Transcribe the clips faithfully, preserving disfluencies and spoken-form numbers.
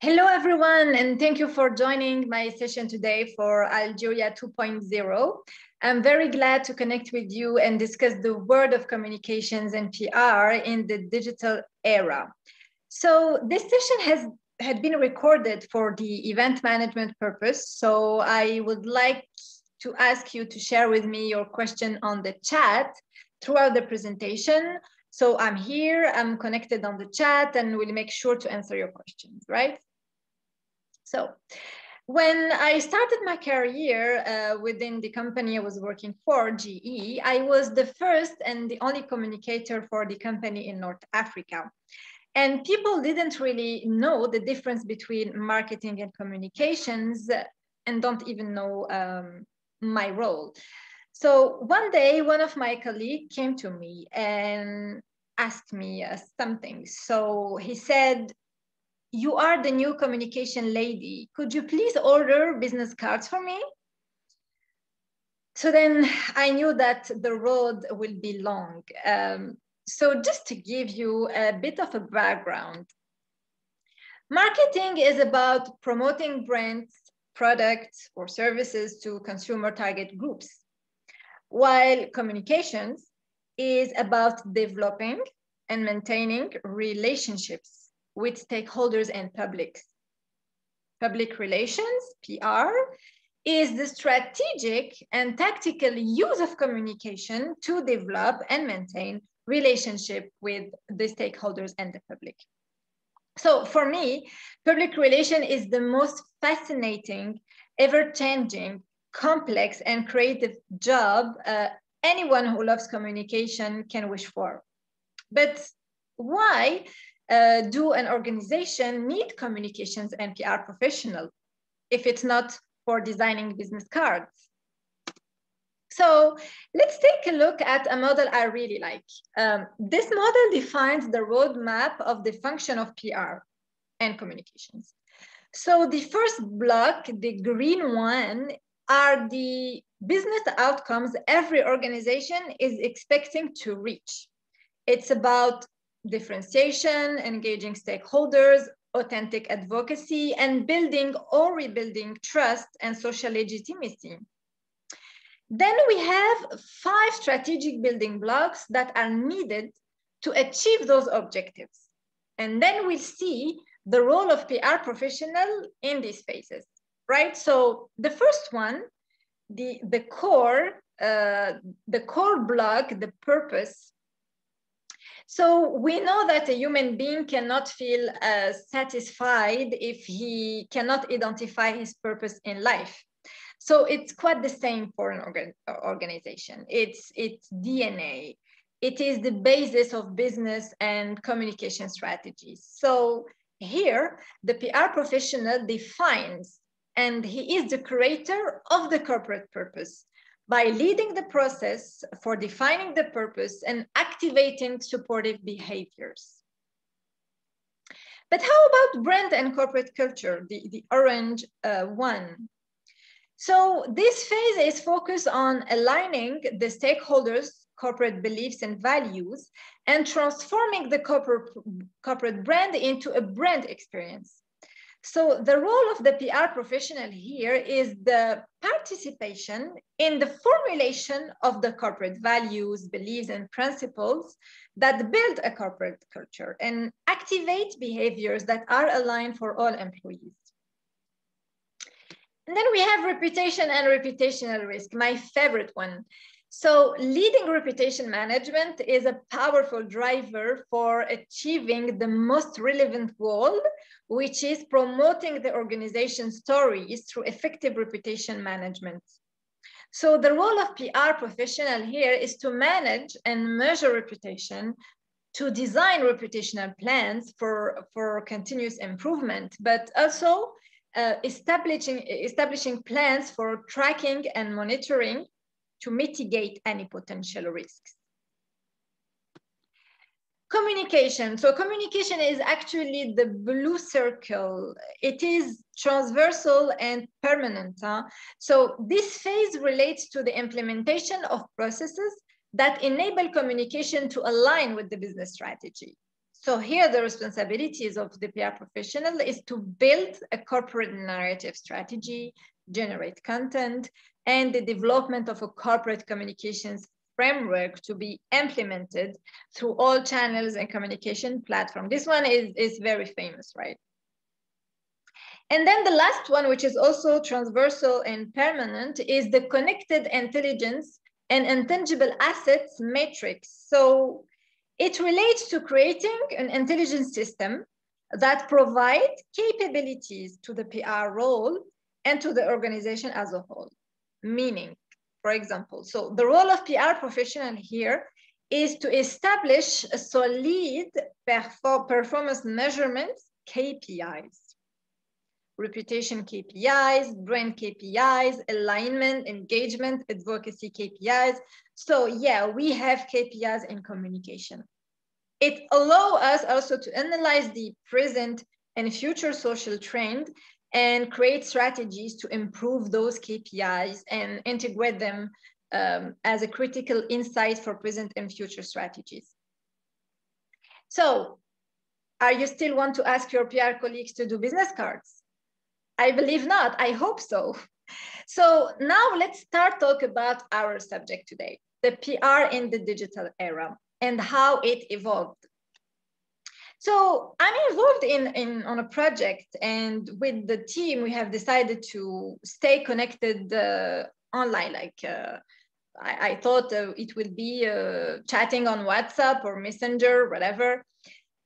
Hello, everyone, and thank you for joining my session today for Algeria two point oh. I'm very glad to connect with you and discuss the world of communications and P R in the digital era. So this session has had been recorded for the event management purpose, so I would like to ask you to share with me your question on the chat throughout the presentation. So I'm here, I'm connected on the chat, and we'll make sure to answer your questions, right? So when I started my career uh, within the company I was working for, G E, I was the first and the only communicator for the company in North Africa. And people didn't really know the difference between marketing and communications, and don't even know um, my role. So one day, one of my colleagues came to me and asked me uh, something. So he said, "You are the new communication lady. Could you please order business cards for me?" So then I knew that the road will be long. Um, so just to give you a bit of a background, marketing is about promoting brands, products, or services to consumer target groups, while communications is about developing and maintaining relationships with stakeholders and publics. Public relations, P R, is the strategic and tactical use of communication to develop and maintain relationship with the stakeholders and the public. So for me, public relation is the most fascinating, ever-changing, complex and creative job uh, anyone who loves communication can wish for. But why uh, do an organization need communications and P R professional if it's not for designing business cards? So let's take a look at a model I really like. Um, this model defines the roadmap of the function of P R and communications. So the first block, the green one, are the business outcomes every organization is expecting to reach. It's about differentiation, engaging stakeholders, authentic advocacy, and building or rebuilding trust and social legitimacy. Then we have five strategic building blocks that are needed to achieve those objectives. And then we'll see the role of P R professional in these phases. Right, so the first one, the the core, uh, the core block, the purpose. So we know that a human being cannot feel uh, satisfied if he cannot identify his purpose in life. So it's quite the same for an organ organization. It's it's D N A. It is the basis of business and communication strategies. So here, the P R professional defines. And he is the creator of the corporate purpose by leading the process for defining the purpose and activating supportive behaviors. But how about brand and corporate culture, the, the orange uh, one? So this phase is focused on aligning the stakeholders' corporate beliefs and values and transforming the corporate, corporate brand into a brand experience. So the role of the P R professional here is the participation in the formulation of the corporate values, beliefs, and principles that build a corporate culture and activate behaviors that are aligned for all employees. And then we have reputation and reputational risk, my favorite one. So leading reputation management is a powerful driver for achieving the most relevant goal, which is promoting the organization's stories through effective reputation management. So the role of P R professional here is to manage and measure reputation, to design reputational plans for, for continuous improvement, but also uh, establishing, establishing plans for tracking and monitoring to mitigate any potential risks. Communication. So communication is actually the blue circle. It is transversal and permanent. Huh? So this phase relates to the implementation of processes that enable communication to align with the business strategy. So here the responsibilities of the P R professional is to build a corporate narrative strategy, generate content, and the development of a corporate communications framework to be implemented through all channels and communication platform. This one is, is very famous, right? And then the last one, which is also transversal and permanent, is the connected intelligence and intangible assets matrix. So it relates to creating an intelligence system that provides capabilities to the P R role and to the organization as a whole, meaning, for example, so the role of P R professional here is to establish a solid performance measurements, K P Is, reputation K P Is, brand K P Is, alignment, engagement, advocacy K P Is. So yeah, we have K P Is in communication. It allows us also to analyze the present and future social trend and create strategies to improve those K P Is and integrate them um, as a critical insight for present and future strategies. So are you still want to ask your P R colleagues to do business cards? I believe not, I hope so. So now let's start talk about our subject today, the P R in the digital era and how it evolved. So I'm involved in, in on a project, and with the team, we have decided to stay connected uh, online. Like uh, I, I thought uh, it would be uh, chatting on WhatsApp or Messenger, whatever.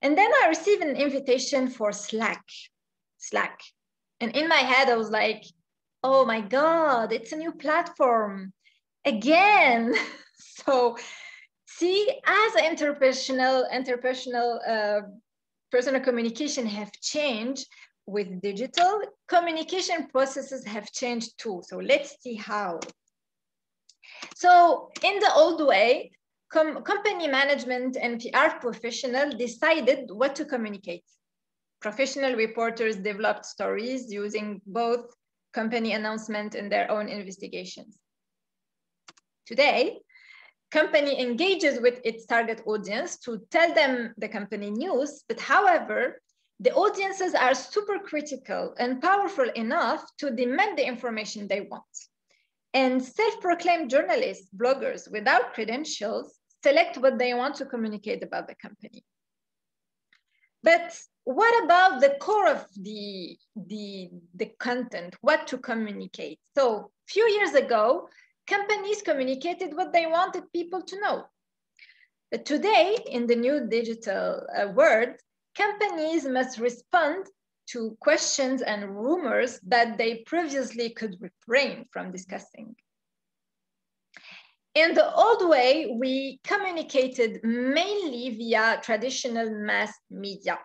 And then I received an invitation for Slack, Slack. And in my head, I was like, oh my God, it's a new platform again. So see, as interpersonal, interpersonal uh, personal communication have changed with digital, communication processes have changed too. So let's see how. So in the old way, com company management and P R professional decided what to communicate. Professional reporters developed stories using both company announcement and their own investigations. Today, company engages with its target audience to tell them the company news, but however, the audiences are super critical and powerful enough to demand the information they want. And self-proclaimed journalists, bloggers without credentials, select what they want to communicate about the company. But what about the core of the, the, the content, what to communicate? So a few years ago, companies communicated what they wanted people to know. But today, in the new digital uh, world, companies must respond to questions and rumors that they previously could refrain from discussing. In the old way, we communicated mainly via traditional mass media.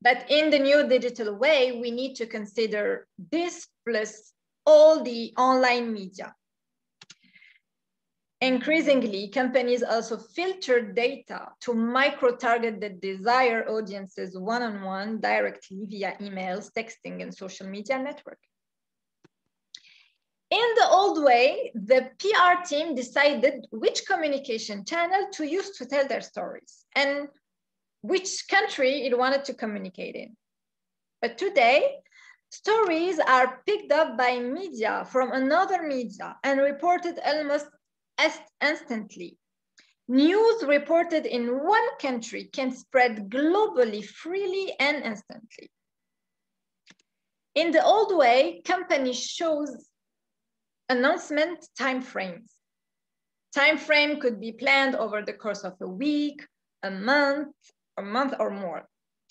But in the new digital way, we need to consider this plus all the online media. Increasingly, companies also filter data to micro-target the desired audiences one-on-one directly via emails, texting, and social media network. In the old way, the P R team decided which communication channel to use to tell their stories and which country it wanted to communicate in. But today, stories are picked up by media from another media and reported almost instantly. News reported in one country can spread globally, freely, and instantly. In the old way, companies shows announcement timeframes. Timeframe could be planned over the course of a week, a month, a month or more.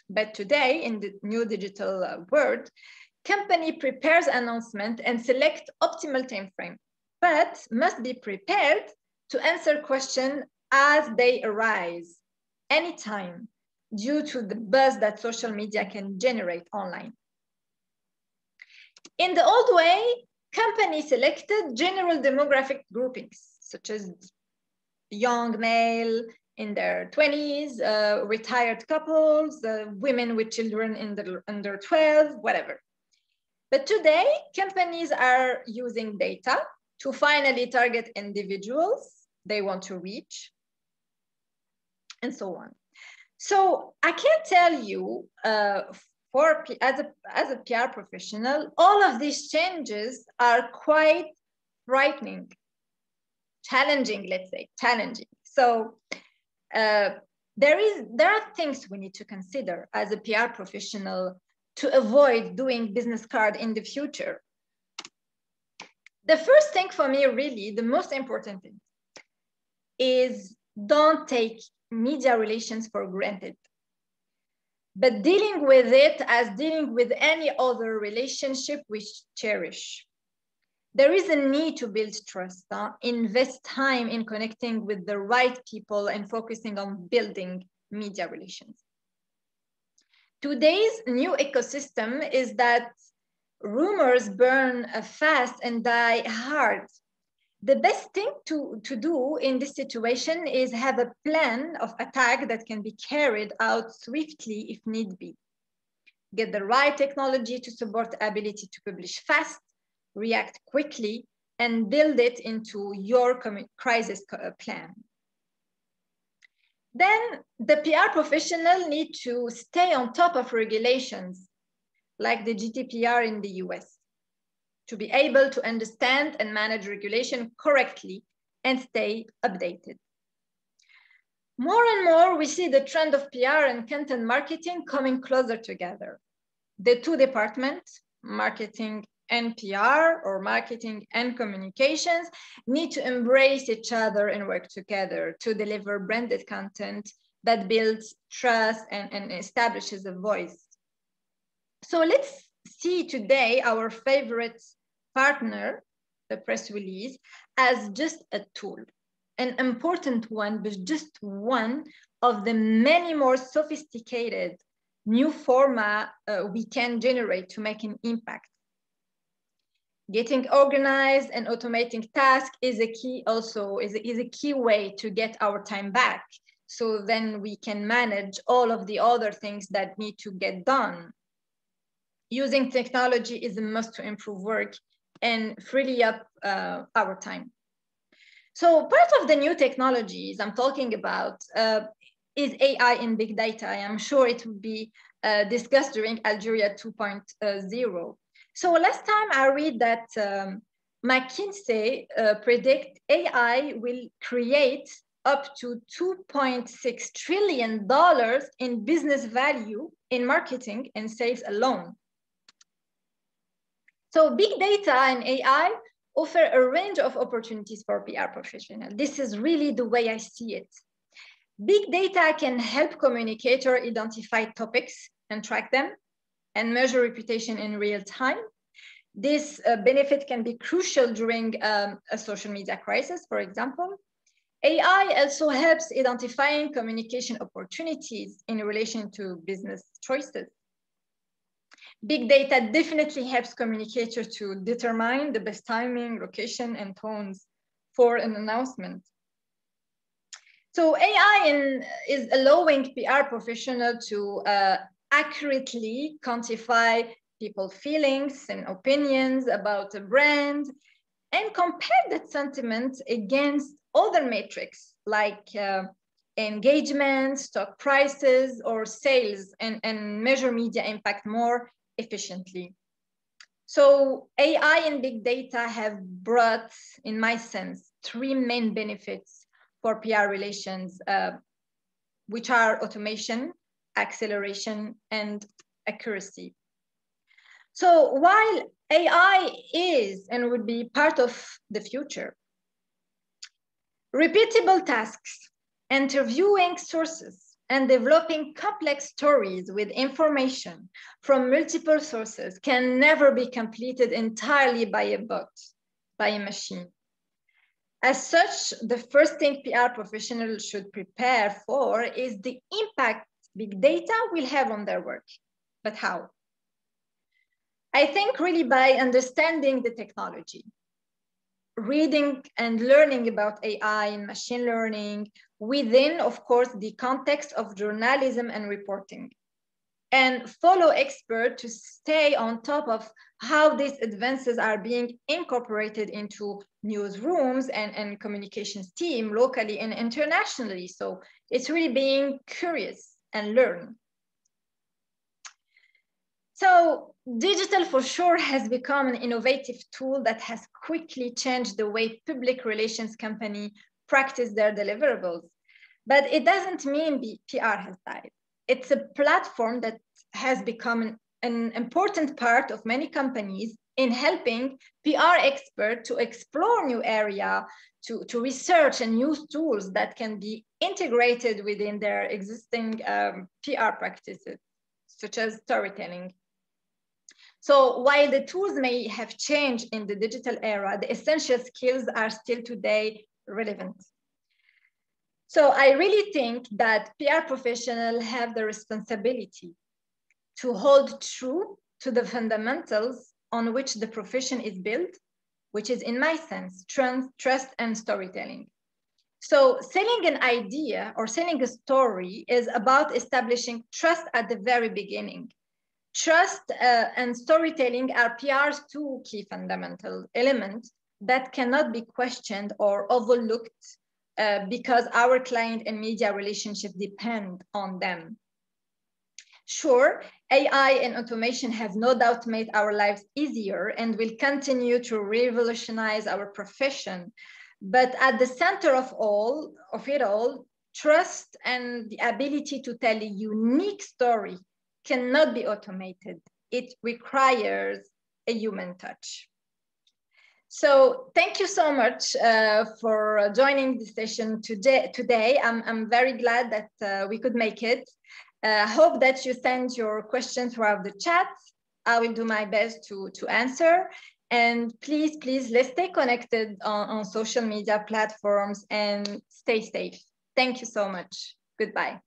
But today, in the new digital world, company prepares announcement and select optimal timeframe, but must be prepared to answer questions as they arise, anytime, due to the buzz that social media can generate online. In the old way, companies selected general demographic groupings, such as young male in their twenties, uh, retired couples, uh, women with children in the, under twelve, whatever. But today, companies are using data to finally target individuals they want to reach, and so on. So I can't tell you, uh, for as a, as a P R professional, all of these changes are quite frightening, challenging, let's say, challenging. So uh, there is there are things we need to consider as a P R professional to avoid doing business card in the future. The first thing for me, really, the most important thing is don't take media relations for granted, but dealing with it as dealing with any other relationship we cherish. There is a need to build trust, huh? Invest time in connecting with the right people and focusing on building media relations. Today's new ecosystem is that rumors burn fast and die hard. The best thing to, to do in this situation is have a plan of attack that can be carried out swiftly if need be. Get the right technology to support the ability to publish fast, react quickly, and build it into your crisis plan. Then the P R professional need to stay on top of regulations like the G D P R in the U S to be able to understand and manage regulation correctly and stay updated. More and more, we see the trend of P R and content marketing coming closer together. The two departments, marketing and P R, or marketing and communications, need to embrace each other and work together to deliver branded content that builds trust and, and establishes a voice. So let's see today our favorite partner, the press release, as just a tool, an important one, but just one of the many more sophisticated new format uh, we can generate to make an impact. Getting organized and automating tasks is a key also, is a, is a key way to get our time back. So then we can manage all of the other things that need to get done. Using technology is a must to improve work and free up uh, our time. So part of the new technologies I'm talking about uh, is A I and big data. I'm sure it will be uh, discussed during Algeria two point oh. So last time I read that um, McKinsey uh, predict A I will create up to two point six trillion dollars in business value in marketing and sales alone. So big data and A I offer a range of opportunities for P R professionals. This is really the way I see it. Big data can help communicators identify topics and track them and measure reputation in real time. This uh, benefit can be crucial during um, a social media crisis, for example. A I also helps identifying communication opportunities in relation to business choices. Big data definitely helps communicators to determine the best timing, location, and tones for an announcement. So A I in, is allowing P R professionals to uh, accurately quantify people's feelings and opinions about a brand and compare that sentiment against other metrics like uh, engagement, stock prices, or sales, and, and measure media impact more efficiently. So A I and big data have brought, in my sense, three main benefits for P R relations, uh, which are automation, acceleration, and accuracy. So while A I is and would be part of the future, repeatable tasks, interviewing sources, and developing complex stories with information from multiple sources can never be completed entirely by a bot, by a machine. As such, the first thing P R professionals should prepare for is the impact big data will have on their work. But how? I think really by understanding the technology, reading and learning about A I and machine learning within, of course, the context of journalism and reporting, and follow experts to stay on top of how these advances are being incorporated into newsrooms and, and communications team locally and internationally. So it's really being curious and learn. So digital for sure has become an innovative tool that has quickly changed the way public relations companies practice their deliverables. But it doesn't mean P R has died. It's a platform that has become an, an important part of many companies in helping P R experts to explore new areas, to, to research and use tools that can be integrated within their existing um, P R practices, such as storytelling. So while the tools may have changed in the digital era, the essential skills are still today relevant. So I really think that P R professionals have the responsibility to hold true to the fundamentals on which the profession is built, which is, in my sense, trust and storytelling. So selling an idea or selling a story is about establishing trust at the very beginning. Trust uh, and storytelling are P R's two key fundamental elements that cannot be questioned or overlooked uh, because our client and media relationship depend on them. Sure, A I and automation have no doubt made our lives easier and will continue to revolutionize our profession. But at the center of all of it all, trust and the ability to tell a unique story cannot be automated. It requires a human touch. So thank you so much uh, for joining this session today. Today, I'm, I'm very glad that uh, we could make it. I uh, hope that you send your questions throughout the chat. I will do my best to, to answer. And please, please, let's stay connected on, on social media platforms and stay safe. Thank you so much. Goodbye.